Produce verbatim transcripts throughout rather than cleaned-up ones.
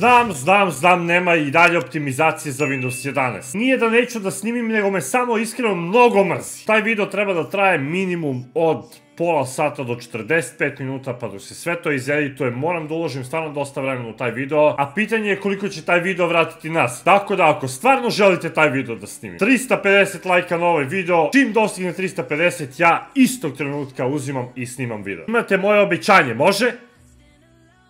Znam, znam, znam, nema i dalje optimizacije za Windows jedanaest. Nije da neću da snimim, nego me samo iskreno mnogo mrzi. Taj video treba da traje minimum od pola sata do četrdeset pet minuta, pa dok se sve to izedituje, moram da uložim stvarno dosta vremena u taj video, a pitanje je koliko će taj video vratiti nas. Tako da ako stvarno želite taj video da snimim, tristo pedeset lajka na ovaj video, čim dostigne tristo pedeset, ja istog trenutka uzimam i snimam video. Imate moje obećanje, može?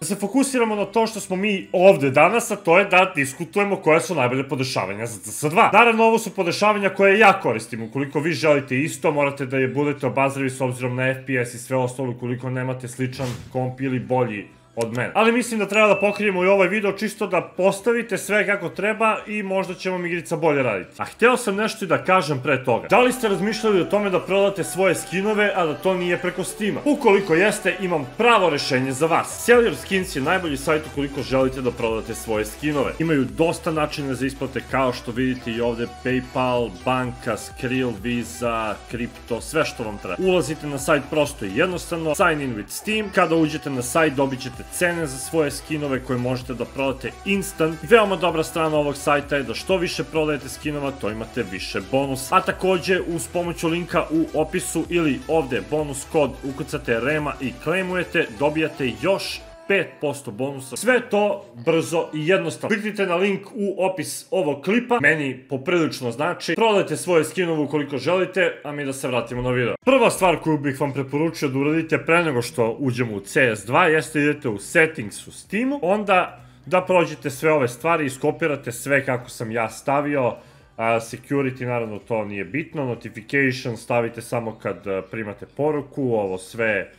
Da se fokusiramo na to što smo mi ovde danas, a to je da diskutujemo koje su najbolje podešavanja za C S dva. Naravno, ovo su podešavanja koje ja koristim. Ukoliko vi želite isto, morate da je budete obazrivi s obzirom na F P S i sve ostalo, ukoliko nemate sličan komp ili bolji od mene. Ali mislim da treba da pokrijemo i ovaj video, čisto da postavite sve kako treba i možda će vam igrica bolje raditi. A hteo sam nešto i da kažem pre toga. Da li ste razmišljali o tome da prodate svoje skinove, a da to nije preko Steama? Ukoliko jeste, imam pravo rešenje za vas. Sell Your Skins je najbolji sajt ukoliko želite da prodate svoje skinove. Imaju dosta načina za isplate, kao što vidite i ovde, PayPal, banka, Skrill, Visa, kripto, sve što vam treba. Ulazite na sajt prosto i jednostavno, sign in with Steam, kada uđete na sajt dobit ćete cene za svoje skinove koje možete da prodate instant. Veoma dobra strana ovog sajta je da što više prodajete skinova, to imate više bonus. A takođe, uz pomoću linka u opisu ili ovde bonus kod, ukucate Rema i claimujete, dobijate još pet posto bonusa. Sve to brzo i jednostavno. Kliknite na link u opis ovog klipa, meni poprilično znači. Prodajte svoje skinove ukoliko želite, a mi da se vratimo na video. Prva stvar koju bih vam preporučio da uradite pre nego što uđemo u C S dva jeste idete u settings u Steamu, onda da prođete sve ove stvari, iskopirate sve kako sam ja stavio. Security, naravno, to nije bitno. Notification stavite samo kad primate poruku, ovo sve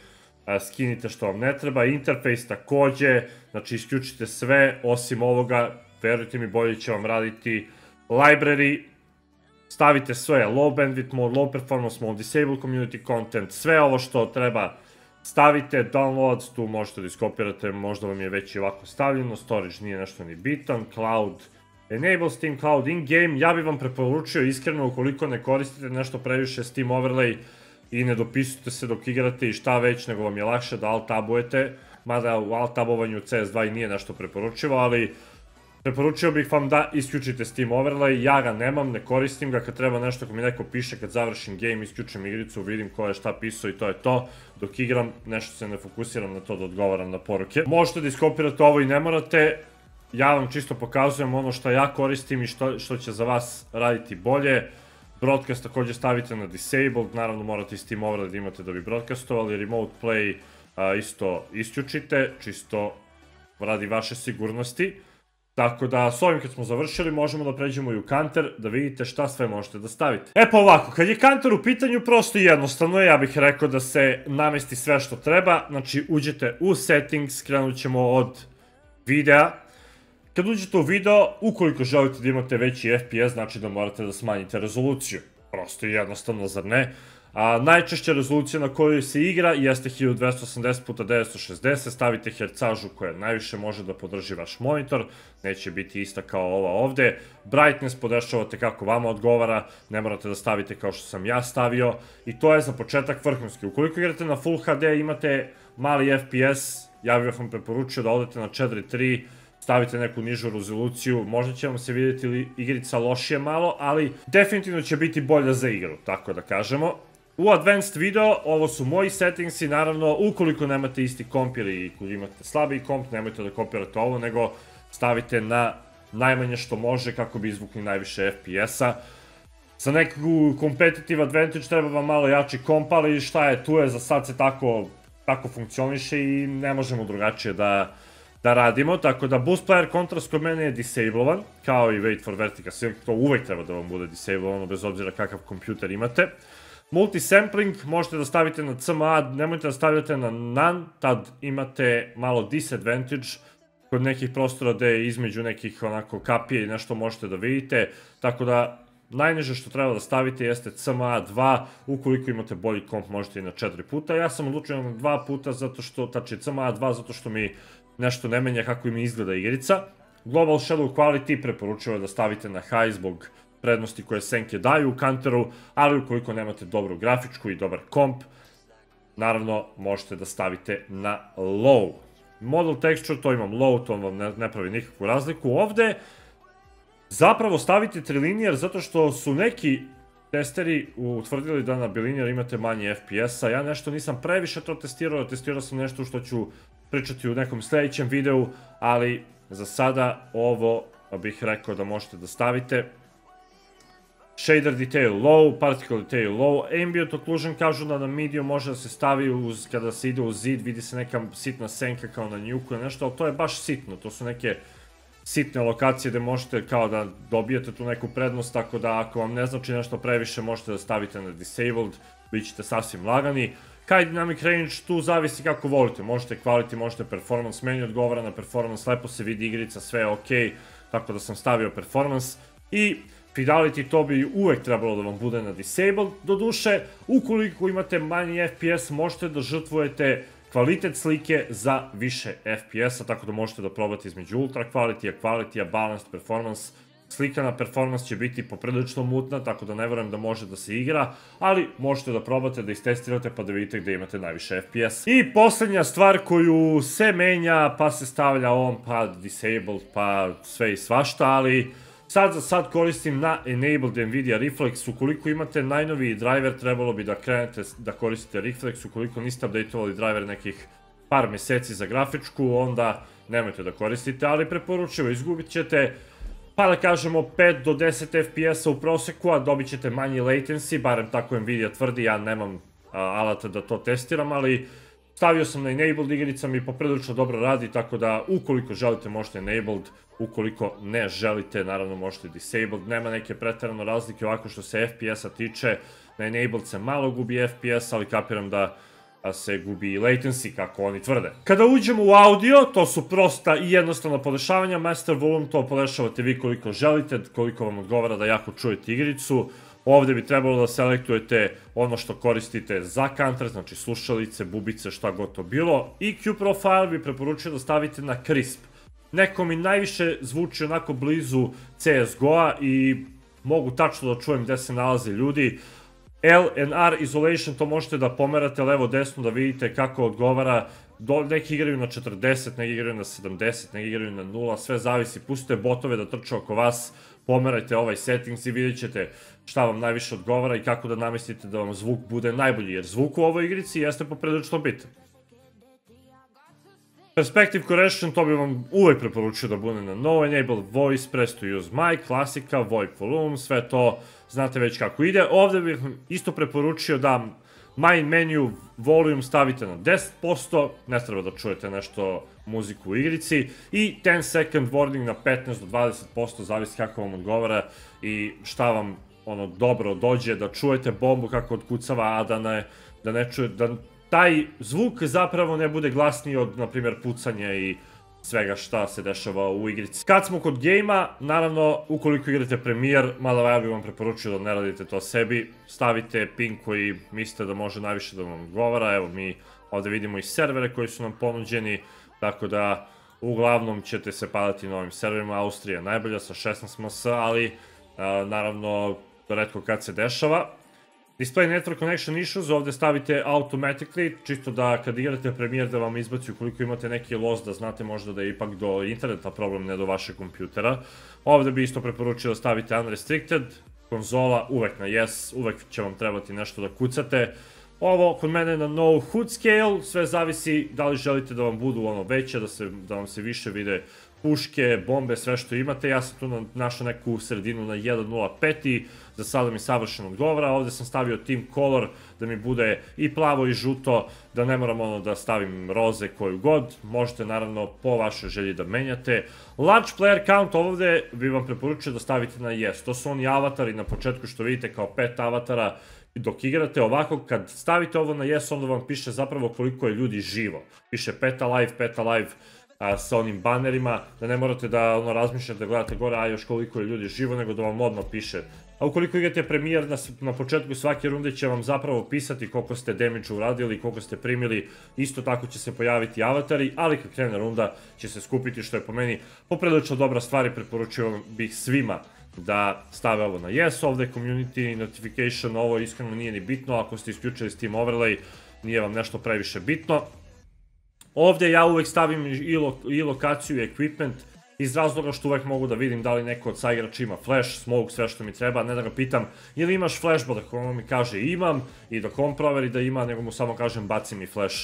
skinite što vam ne treba, interfejs takođe, znači isključite sve osim ovoga, verujte mi bolje će vam raditi. Library, stavite sve, low bandwidth mode, low performance mode, disable community content, sve ovo što treba stavite. Downloads, tu možete da iskopirate, možda vam je već i ovako stavljeno, storage nije nešto ni bitan, cloud, enable Steam cloud in game. Ja bih vam preporučio iskreno, ukoliko ne koristite nešto previše Steam overlay i ne dopisujte se dok igrate i šta već, nego vam je lakše da alt-tabujete, mada u alt-tabovanju C S dva i nije nešto preporučivo, ali preporučio bih vam da isključite Steam overlay. Ja ga nemam, ne koristim ga, kad treba nešto, ako mi neko piše, kad završim game, isključim igricu, vidim ko je šta pisao i to je to. Dok igram, nešto se ne fokusiram na to da odgovaram na poruke. Možete da iskopirate ovo i ne morate, ja vam čisto pokazujem ono što ja koristim i što će za vas raditi bolje. Broadcast takođe stavite na disabled, naravno morate i Steam overlay da imate da bi broadcastovali. Remote play isto isključite, čisto radi vaše sigurnosti. Tako da s ovim kad smo završili možemo da pređemo i u Counter, da vidite šta sve možete da stavite. E pa ovako, kad je Counter u pitanju, prosto i jednostavno je, ja bih rekao da se namesti sve što treba. Znači uđete u settings, krenut ćemo od videa. Kad uđete u video, ukoliko želite da imate veći F P S, znači da morate da smanjite rezoluciju. Prosto i jednostavno, zar ne? Najčešća rezolucija na kojoj se igra jeste hiljadu dvesta osamdeset puta devetsto šezdeset, stavite hercažu koja najviše može da podrži vaš monitor, neće biti ista kao ova ovde. Brightness podešavate kako vama odgovara, ne morate da stavite kao što sam ja stavio. I to je za početak vrhunski. Ukoliko igrate na Full H D, imate mali F P S, ja bih vam preporučio da odete na četiri tri, stavite neku nižu rezoluciju, možda će vam se vidjeti igrica lošije malo, ali definitivno će biti bolja za igru, tako da kažemo. U advanced video, ovo su moji settingsi, naravno, ukoliko nemate isti komp ili imate slabiji komp, nemojte da kopirate ovo, nego stavite na najmanje što može kako bi izvukli najviše F P S-a. Za neku competitive advantage treba vam malo jači komp, ali šta je, tu je, za sad se tako funkcioniše i ne možemo drugačije da... da radimo, tako da boost player kontrast kod mene je disablovan, kao i wait for vertical sync, to uvek treba da vam bude disablovano, bez obzira kakav kompjuter imate. Multisampling možete da stavite na C M A, nemojte da stavljate na none, tad imate malo disadvantage kod nekih prostora gde je između nekih onako kapije i nešto možete da vidite, tako da najniže što treba da stavite jeste C M A dva, ukoliko imate bolji komp možete i na četiri puta, ja sam odlučio na dva puta, zato što, tači C M A dva, zato što mi nešto ne menja kako im izgleda igrica. Global Shadow Quality preporučio je da stavite na high zbog prednosti koje senke daju u Counteru, ali ukoliko nemate dobru grafičku i dobar komp, naravno možete da stavite na low. Model texture, to imam low, to vam ne pravi nikakvu razliku. Ovde zapravo stavite trilinear zato što su neki testeri utvrdili da na bilinear imate manje F P S-a. Ja nešto nisam previše to testirao, testirao sam nešto što ću pričati u nekom sljedećem videu, ali za sada ovo bih rekao da možete da stavite. Shader detail low, particle detail low, ambient occlusion kažu da na medium može da se stavi kada se ide u zid, vidi se neka sitna senka kao na njuku ili nešto, ali to je baš sitno, to su neke sitne lokacije gde možete kao da dobijete tu neku prednost, tako da ako vam ne znači nešto previše možete da stavite na disabled, bit ćete sasvim lagani. Kaj dynamic range, tu zavisi kako volite, možete quality, možete performance, meni odgovara na performance, lepo se vidi igrica, sve je okej, tako da sam stavio performance i Fidelity, to bi uvek trebalo da vam bude na disabled, doduše, ukoliko imate manji F P S možete da žrtvujete kvalitet slike za više F P S-a, tako da možete da probate između ultra quality-a, quality-a, balanced performance. Slika na performance će biti poprilično mutna, tako da ne verujem da može da se igra, ali možete da probate, da istestirate pa da vidite gde imate najviše F P S. I posljednja stvar koju se menja, pa se stavlja on, pa disabled, pa sve i svašta, ali sad za sad koristim na Enabled NVIDIA Reflex. Ukoliko imate najnoviji driver, trebalo bi da krenete da koristite Reflex. Ukoliko niste updateovali driver nekih par meseci za grafičku, onda nemojte da koristite, ali preporučivo, izgubit ćete, pa da kažemo, pet do deset F P S-a u proseku, a dobit ćete manji latency, barem tako NVIDIA tvrdi, ja nemam alata da to testiram, ali stavio sam na Enabled, igrica mi poprilično dobro radi, tako da ukoliko želite možete Enabled, ukoliko ne želite naravno možete Disabled, nema neke preterano razlike ovako što se F P S-a tiče, na Enabled se malo gubi F P S, ali kapiram da se gubi i latency kako oni tvrde. Kada uđemo u audio, to su prosta i jednostavna podešavanja, master volume, to podešavate vi koliko želite, koliko vam odgovara da jako čujete igricu. Ovdje bi trebalo da selektujete ono što koristite za kantre, znači slušalice, bubice, šta god to bilo. E Q profile bi preporučio da stavite na crisp. Neko mi najviše zvuči onako blizu C S G O-a i mogu tačno da čujem gde se nalaze ljudi. L N R isolation, to možete da pomerate levo desno da vidite kako odgovara. Neki igraju na četrdeset, neki igraju na sedamdeset, neki igraju na nula, sve zavisi. Pustite botove da trče oko vas, pomerajte ovaj settings i vidjet ćete šta vam najviše odgovara i kako da namestite da vam zvuk bude najbolji, jer zvuk u ovoj igrici jeste poprilično bitan. Perspective correction, to bi vam uvek preporučio da bude na no, enable voice, press to use mic, klasika, void volume, sve to znate već kako ide. Ovdje bih isto preporučio da main menu volume stavite na deset posto, ne treba da čujete nešto muziku u igrici, i ten second warning na petnaest do dvadeset posto, zavisi kako vam odgovara i šta vam ono dobro dođe, da čujete bombu kako odkucava, a da ne, da ne čujete, da taj zvuk zapravo ne bude glasniji od, na primjer, pucanja i svega šta se dešava u igrici. Kad smo kod gejma, naravno, ukoliko igrate Premiere, mada ja bih vam preporučio da ne radite to sebi, stavite ping koji mislite da može najviše da vam odgovara. Evo, mi ovdje vidimo i servere koji su nam ponuđeni, tako da uglavnom ćete se padati na ovim serverima. Austrija je najbolja sa šesnaest M S, ali naravno retko kad se dešava. Display network connection issues, ovdje stavite automatically, čisto da kad igrate Premiere da vam izbaci ukoliko imate neki loss, da znate možda da je ipak do interneta problem, ne do vašeg kompjutera. Ovdje bi isto preporučio da stavite unrestricted, konzola uvek na yes, uvek će vam trebati nešto da kucate. Ovo kod mene je na no, HUD scale, sve zavisi da li želite da vam budu ono veće, da, se, da vam se više vide puške, bombe, sve što imate. Ja sam tu našao neku sredinu na jedan nula pet i za sada mi savršeno odgovara. Ovdje sam stavio team color da mi bude i plavo i žuto, da ne moram ono da stavim roze koju god. Možete naravno po vašoj želji da menjate. Large player count, ovdje bi vam preporučio da stavite na yes. To su oni avatari na početku što vidite kao pet avatara dok igrate. Ovako kad stavite ovo na yes, onda vam piše zapravo koliko je ljudi živo. Piše pet alive, pet alive sa onim banerima, da ne morate da razmišljate da gledate gore, a još koliko je ljudi živo, nego da vam odmah piše. A ukoliko igrate Premijer, na početku svake runde će vam zapravo pisati koliko ste damage uradili, koliko ste primili, isto tako će se pojaviti avatari, ali kad krene runda će se skupiti, što je po meni poprilično dobra stvar i preporučio bih svima da stave ovo na yes. Ovdje je community notification, ovo iskreno nije ni bitno, ako ste isključili Steam overlay nije vam nešto previše bitno. Ovdje ja uvijek stavim i, lo, i lokaciju i equipment iz razloga što uvijek mogu da vidim da li neko od saigrača ima flash, smoke, sve što mi treba, ne da ga pitam ili imaš flashbar, ako ono mi kaže imam i dok on proveri da ima, nego mu samo kažem baci mi flash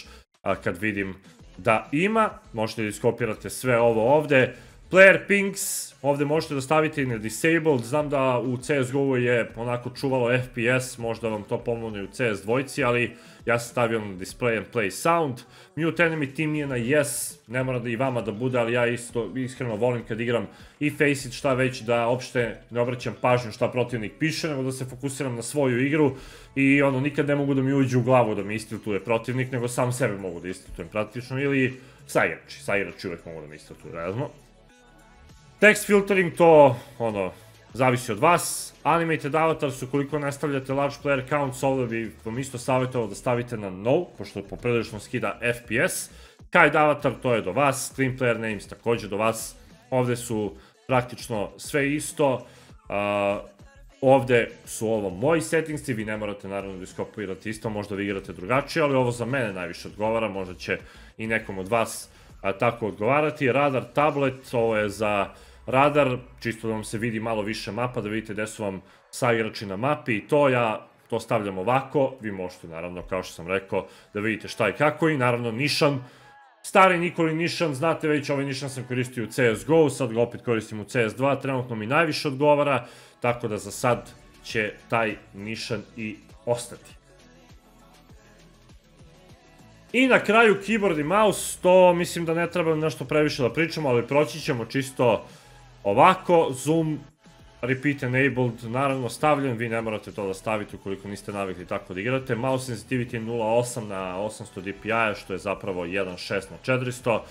a, kad vidim da ima. Možete da iskopirate sve ovo ovdje. Player pings, ovdje možete da stavite i na disabled, znam da u C S G O je onako čuvalo F P S, možda vam to pomogne u C S dva, ali ja sam stavio na display and play sound. Mute enemy team je na yes, ne mora da i vama da bude, ali ja isto iskreno volim kad igram i FaceIt šta već da uopšte ne obraćam pažnju šta protivnik piše, nego da se fokusiram na svoju igru i ono nikad ne mogu da mi uđe u glavu da mi istiltuje protivnik, nego sam sebe mogu da istiltujem praktično ili saigrači, saigrači uvijek mogu da mi istiltuju, razno. Text filtering to, ono, zavisi od vas. Animated avatars, ukoliko ne stavljate large player counts, ovdje bi vam isto savjetovao da stavite na no, pošto po prilično skida F P S. Hide avatar, to je do vas. Screen player names također do vas. Ovdje su praktično sve isto. Uh, ovdje su ovo moji settingsi, vi ne morate naravno diskopirati isto, možda vi igrate drugačije, ali ovo za mene najviše odgovara, možda će i nekom od vas a, tako odgovarati. Radar tablet, ovo je za radar, čisto da vam se vidi malo više mapa, da vidite gdje su vam saigrači na mapi i to ja to stavljam ovako, vi možete naravno kao što sam rekao da vidite šta i kako i naravno nišan, stari Nikoli nišan, znate već ovaj nišan sam koristio u C S G O, sad ga opet koristim u C S dva, trenutno mi najviše odgovara, tako da za sad će taj nišan i ostati. I na kraju keyboard i mouse, to mislim da ne trebam nešto previše da pričamo, ali proći ćemo čisto ovako. Zoom, repeat enabled, naravno stavljen, vi ne morate to da stavite ukoliko niste navikli tako da igrate. Mouse sensitivity je nula zarez osam na osamsto D P I-a, što je zapravo jedan zarez šest na četiristo.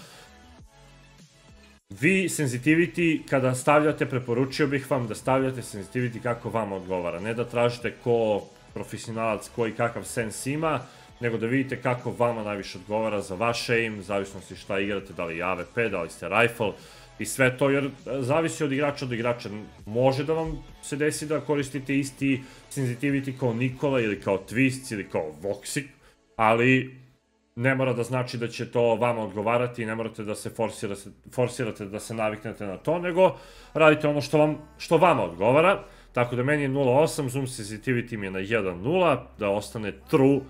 Vi sensitivity kada stavljate, preporučio bih vam da stavljate sensitivity kako vam odgovara, ne da tražite ko profesionalac koji kakav sens ima, nego da vidite kako vama najviše odgovara za vaš aim, zavisnosti šta igrate, da li je A W P, da li ste rifle i sve to, jer zavisi od igrača od igrača. Može da vam se desi da koristite isti sensitivity kao Nikola ili kao Twist ili kao Voxik, ali ne mora da znači da će to vama odgovarati i ne morate da se forsirate, forsirate da se naviknete na to, nego radite ono što, vam, što vama odgovara. Tako da meni je nula zarez osam, zoom sensitivity mi je na jedan zarez nula, da ostane true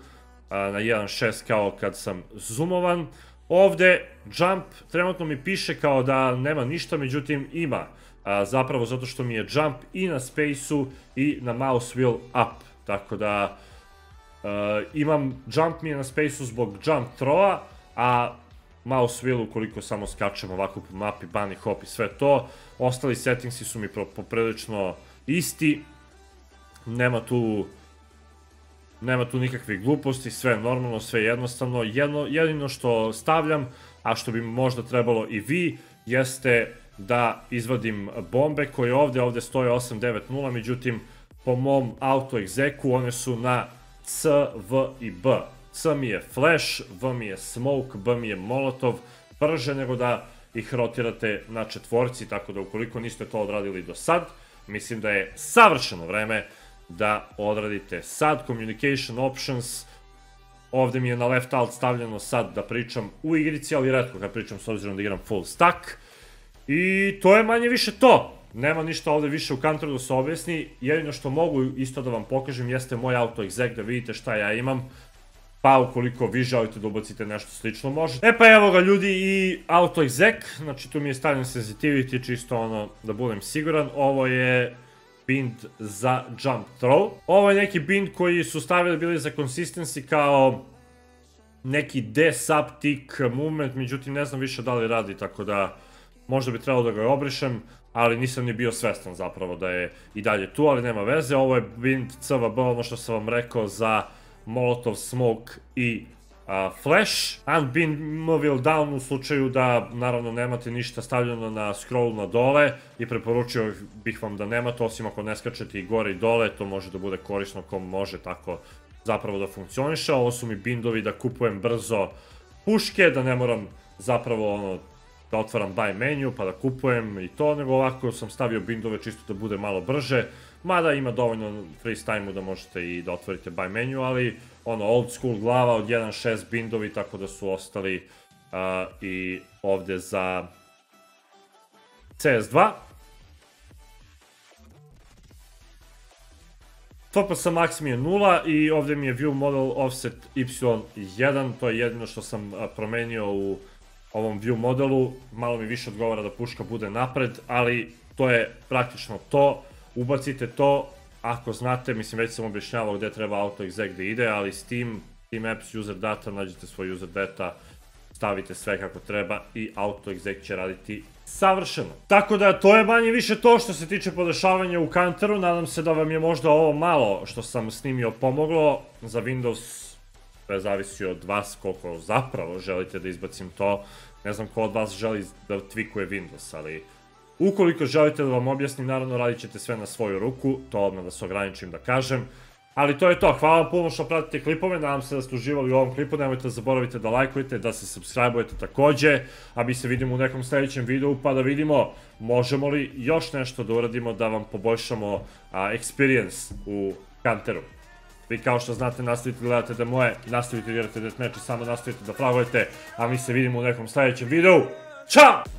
na jedan zarez šest kao kad sam zoomovan. Ovdje jump trenutno mi piše kao da nema ništa, međutim ima, a, zapravo zato što mi je jump i na spaceu i na mouse wheel up, tako da a, imam jump mi je na spaceu zbog jump throwa, a mouse wheel ukoliko samo skačem ovako po mapi, bunny hop i sve to, ostali settingsi su mi poprilično isti, nema tu Nema tu nikakvih gluposti, sve je normalno, sve je jednostavno. Jedno, jedino što stavljam, a što bi možda trebalo i vi, jeste da izvadim bombe koje ovdje, ovdje stoje osam devet nula, međutim po mom auto-exeku one su na C, V i B. C mi je flash, V mi je smoke, B mi je molotov, brže nego da ih rotirate na četvorci, tako da ukoliko niste to odradili do sad, mislim da je savršeno vreme da odradite sad. Communication options, ovdje mi je na left alt stavljeno sad da pričam u igrici, ali retko kad pričam s obzirom da igram full stack. I to je manje više to, nema ništa ovdje više u kantoru da se objasni, jedino što mogu isto da vam pokažem jeste moj auto-exec da vidite šta ja imam, pa ukoliko vi želite da ubacite nešto slično možete. E pa evo ga ljudi i auto-exec, znači tu mi je stavljen sensitivity čisto ono da budem siguran, ovo je bind za jump throw. Ovo je neki bind koji su stavili bili za consistency kao neki D sub tick movement, međutim ne znam više da li radi, tako da možda bi trebalo da ga obrišem, ali nisam ni bio svestan zapravo da je i dalje tu, ali nema veze. Ovo je bind C V B, ono što sam vam rekao za molotov, smoke i Uh, flash, unbind mobile down u slučaju da naravno nemate ništa stavljeno na scroll na dole i preporučio bih vam da nemate, osim ako ne skačete i gore i dole, to može da bude korisno kom može tako zapravo da funkcioniše. Ovo su mi bindovi da kupujem brzo puške, da ne moram zapravo ono da otvaram buy menu pa da kupujem i to, nego ovako sam stavio bindove čisto da bude malo brže, mada ima dovoljno freeze time-u da možete i da otvorite buy menu, ali ono old school glava od jedan zarez šest bindovi, tako da su ostali i ovdje za C S dva. Topa sam maksimum je nula i ovdje mi je view model offset y jedan, to je jedino što sam promenio u ovom view modelu, malo mi više odgovara da puška bude napred, ali to je praktično to, ubacite to, ako znate, mislim već sam objašnjavao gdje treba autoexec gdje ide, ali Steam, Steam apps, user data, nađete svoj user data, stavite sve kako treba i autoexec će raditi savršeno. Tako da to je manje više to što se tiče podešavanja u Counteru, nadam se da vam je možda ovo malo što sam snimio pomoglo, za Windows sve zavisi od vas koliko zapravo želite da izbacim to, ne znam ko od vas želi da tweakuje Windows, ali ukoliko želite da vam objasnim, naravno radit ćete sve na svoju ruku, to odmah da se ograničim da kažem. Ali to je to, hvala vam puno što pratite klipove, nadam se da ste uživali u ovom klipu, nemojte da zaboravite da lajkujete, da se subscribe-ujete također, a mi se vidimo u nekom sljedećem videu pa da vidimo možemo li još nešto da uradimo da vam poboljšamo experience u Counteru. Vi kao što znate nastavite gledate D M O E, nastavite vjerujete da neče, samo nastavite da fragujete, a mi se vidimo u nekom sljedećem videu, čao!